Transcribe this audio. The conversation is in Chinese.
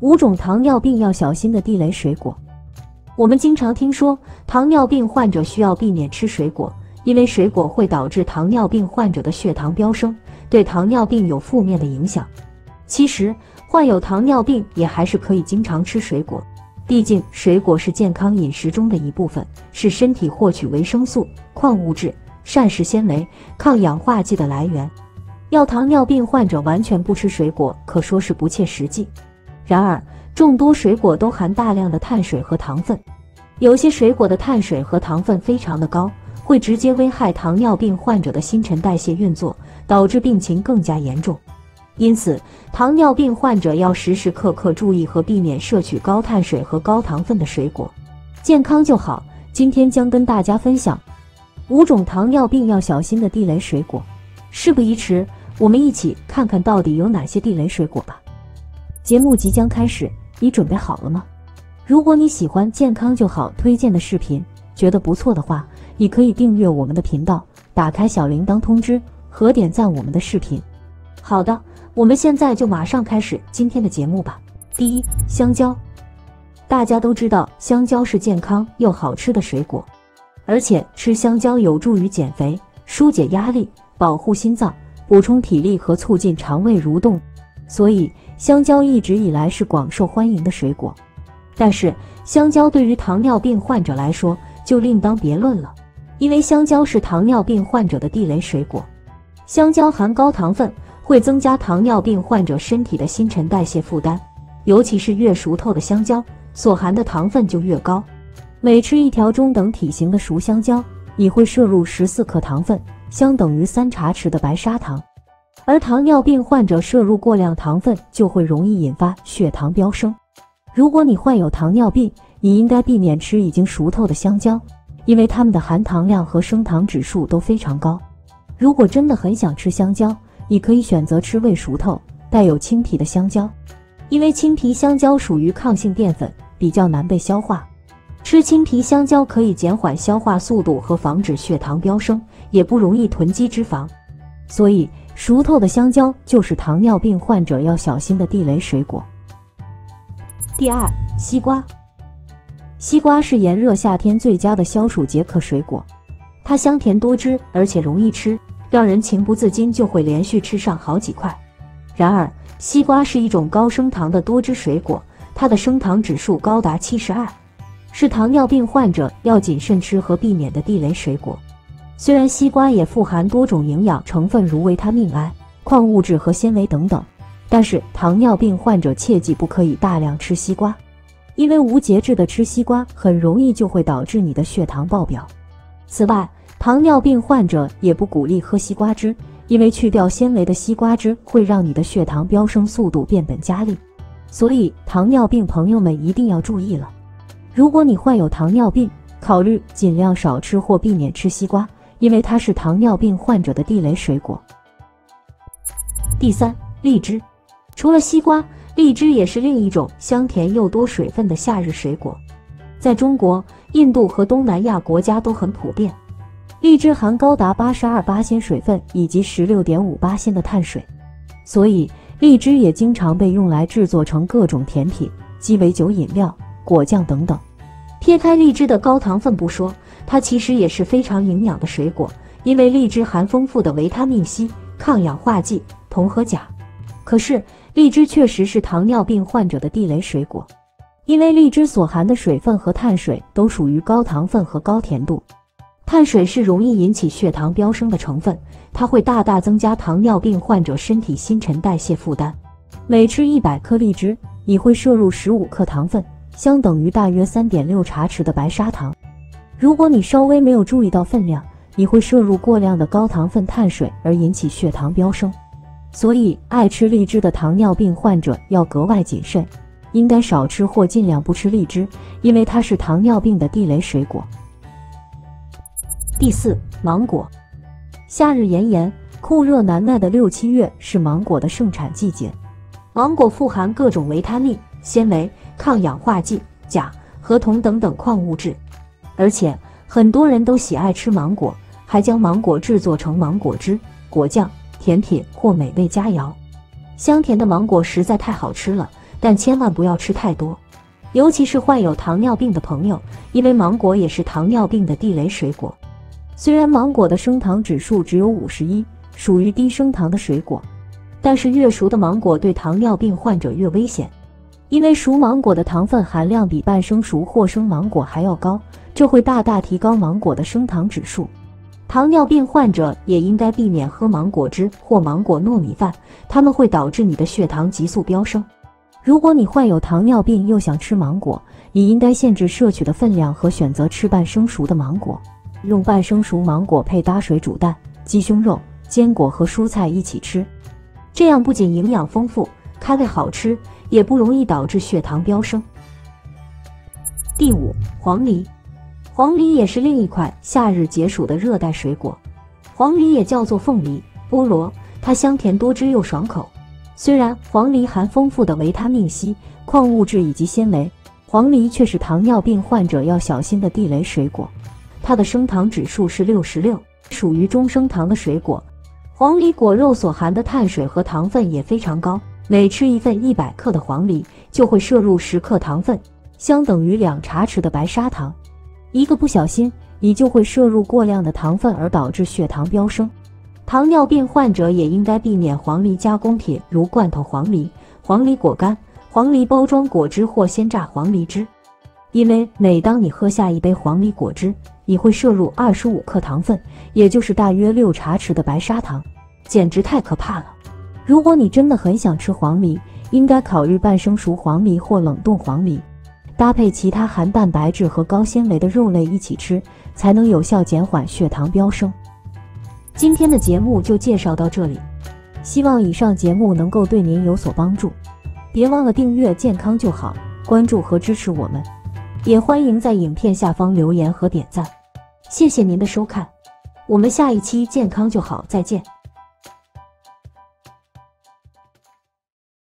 5种糖尿病要小心的地雷水果。我们经常听说，糖尿病患者需要避免吃水果，因为水果会导致糖尿病患者的血糖飙升，对糖尿病有负面的影响。其实，患有糖尿病也还是可以经常吃水果，毕竟水果是健康饮食中的一部分，是身体获取维生素、矿物质、膳食纤维、抗氧化剂的来源。要糖尿病患者完全不吃水果，可说是不切实际。 然而，众多水果都含大量的碳水和糖分，有些水果的碳水和糖分非常的高，会直接危害糖尿病患者的新陈代谢运作，导致病情更加严重。因此，糖尿病患者要时时刻刻注意和避免摄取高碳水和高糖分的水果。健康就好。今天将跟大家分享5种糖尿病要小心的地雷水果。事不宜迟，我们一起看看到底有哪些地雷水果吧。 节目即将开始，你准备好了吗？如果你喜欢健康就好推荐的视频，觉得不错的话，你可以订阅我们的频道，打开小铃铛通知和点赞我们的视频。好的，我们现在就马上开始今天的节目吧。第一，香蕉。大家都知道，香蕉是健康又好吃的水果，而且吃香蕉有助于减肥、疏解压力、保护心脏、补充体力和促进肠胃蠕动。 所以，香蕉一直以来是广受欢迎的水果，但是香蕉对于糖尿病患者来说就另当别论了，因为香蕉是糖尿病患者的地雷水果。香蕉含高糖分，会增加糖尿病患者身体的新陈代谢负担，尤其是越熟透的香蕉，所含的糖分就越高。每吃一条中等体型的熟香蕉，你会摄入14克糖分，相等于3茶匙的白砂糖。 而糖尿病患者摄入过量糖分，就会容易引发血糖飙升。如果你患有糖尿病，你应该避免吃已经熟透的香蕉，因为它们的含糖量和升糖指数都非常高。如果真的很想吃香蕉，你可以选择吃未熟透、带有青皮的香蕉，因为青皮香蕉属于抗性淀粉，比较难被消化。吃青皮香蕉可以减缓消化速度和防止血糖飙升，也不容易囤积脂肪。所以， 熟透的香蕉就是糖尿病患者要小心的地雷水果。第二，西瓜。西瓜是炎热夏天最佳的消暑解渴水果，它香甜多汁，而且容易吃，让人情不自禁就会连续吃上好几块。然而，西瓜是一种高升糖的多汁水果，它的升糖指数高达72，是糖尿病患者要谨慎吃和避免的地雷水果。 虽然西瓜也富含多种营养成分，如维他命 A、矿物质和纤维等等，但是糖尿病患者切记不可以大量吃西瓜，因为无节制的吃西瓜很容易就会导致你的血糖爆表。此外，糖尿病患者也不鼓励喝西瓜汁，因为去掉纤维的西瓜汁会让你的血糖飙升速度变本加厉，所以糖尿病朋友们一定要注意了。如果你患有糖尿病，考虑尽量少吃或避免吃西瓜。 因为它是糖尿病患者的地雷水果。第三，荔枝。除了西瓜，荔枝也是另一种香甜又多水分的夏日水果，在中国、印度和东南亚国家都很普遍。荔枝含高达82%水分以及16.5%的碳水，所以荔枝也经常被用来制作成各种甜品、鸡尾酒饮料、果酱等等。撇开荔枝的高糖分不说， 它其实也是非常营养的水果，因为荔枝含丰富的维他命 C、抗氧化剂、铜和钾。可是，荔枝确实是糖尿病患者的地雷水果，因为荔枝所含的水分和碳水都属于高糖分和高甜度。碳水是容易引起血糖飙升的成分，它会大大增加糖尿病患者身体新陈代谢负担。每吃100克荔枝，你会摄入15克糖分，相等于大约 3.6茶匙的白砂糖。 如果你稍微没有注意到分量，你会摄入过量的高糖分碳水而引起血糖飙升。所以，爱吃荔枝的糖尿病患者要格外谨慎，应该少吃或尽量不吃荔枝，因为它是糖尿病的地雷水果。第四，芒果。夏日炎炎，酷热难耐的6、7月是芒果的盛产季节。芒果富含各种维他命、纤维、抗氧化剂、钾和铜等等矿物质。 而且很多人都喜爱吃芒果，还将芒果制作成芒果汁、果酱、甜品或美味佳肴。香甜的芒果实在太好吃了，但千万不要吃太多，尤其是患有糖尿病的朋友，因为芒果也是糖尿病的地雷水果。虽然芒果的升糖指数只有51，属于低升糖的水果，但是越熟的芒果对糖尿病患者越危险，因为熟芒果的糖分含量比半生熟或生芒果还要高，这会大大提高芒果的升糖指数。 糖尿病患者也应该避免喝芒果汁或芒果糯米饭，它们会导致你的血糖急速飙升。如果你患有糖尿病又想吃芒果，你应该限制摄取的分量和选择吃半生熟的芒果。用半生熟芒果配搭水煮蛋、鸡胸肉、坚果和蔬菜一起吃，这样不仅营养丰富、开胃好吃，也不容易导致血糖飙升。第5，黄梨。 黄梨也是另一款夏日解暑的热带水果，黄梨也叫做凤梨、菠萝，它香甜多汁又爽口。虽然黄梨含丰富的维他命 C、矿物质以及纤维，黄梨却是糖尿病患者要小心的地雷水果。它的升糖指数是66，属于中升糖的水果。黄梨果肉所含的碳水和糖分也非常高，每吃一份100克的黄梨就会摄入10克糖分，相等于2茶匙的白砂糖。 一个不小心，你就会摄入过量的糖分，而导致血糖飙升。糖尿病患者也应该避免黄梨加工品，如罐头黄梨、黄梨果干、黄梨包装果汁或鲜榨黄梨汁，因为每当你喝下一杯黄梨果汁，你会摄入25克糖分，也就是大约6茶匙的白砂糖，简直太可怕了。如果你真的很想吃黄梨，应该考虑半生熟黄梨或冷冻黄梨。 搭配其他含蛋白质和高纤维的肉类一起吃，才能有效减缓血糖飙升。今天的节目就介绍到这里，希望以上节目能够对您有所帮助。别忘了订阅“健康就好”，关注和支持我们，也欢迎在影片下方留言和点赞。谢谢您的收看，我们下一期“健康就好”再见。